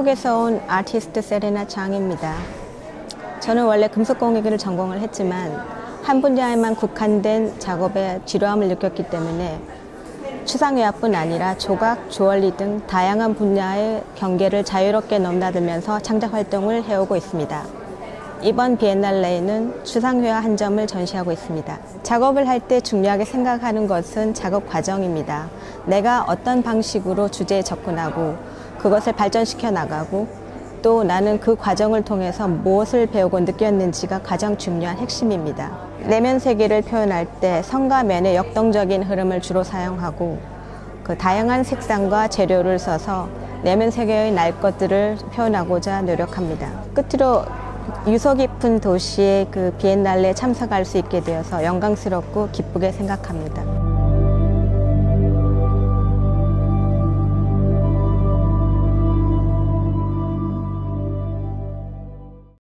한국에서 온 아티스트 세레나 장입니다. 저는 원래 금속공예기를 전공을 했지만 한 분야에만 국한된 작업에 지루함을 느꼈기 때문에 추상회화뿐 아니라 조각, 주얼리 등 다양한 분야의 경계를 자유롭게 넘나들면서 창작활동을 해오고 있습니다. 이번 비엔날레에는 추상회화 한 점을 전시하고 있습니다. 작업을 할 때 중요하게 생각하는 것은 작업 과정입니다. 내가 어떤 방식으로 주제에 접근하고 그것을 발전시켜 나가고 또 나는 그 과정을 통해서 무엇을 배우고 느꼈는지가 가장 중요한 핵심입니다. 내면 세계를 표현할 때 선과 면의 역동적인 흐름을 주로 사용하고 그 다양한 색상과 재료를 써서 내면 세계의 날 것들을 표현하고자 노력합니다. 끝으로 유서 깊은 도시의 그 비엔날레에 참석할 수 있게 되어서 영광스럽고 기쁘게 생각합니다.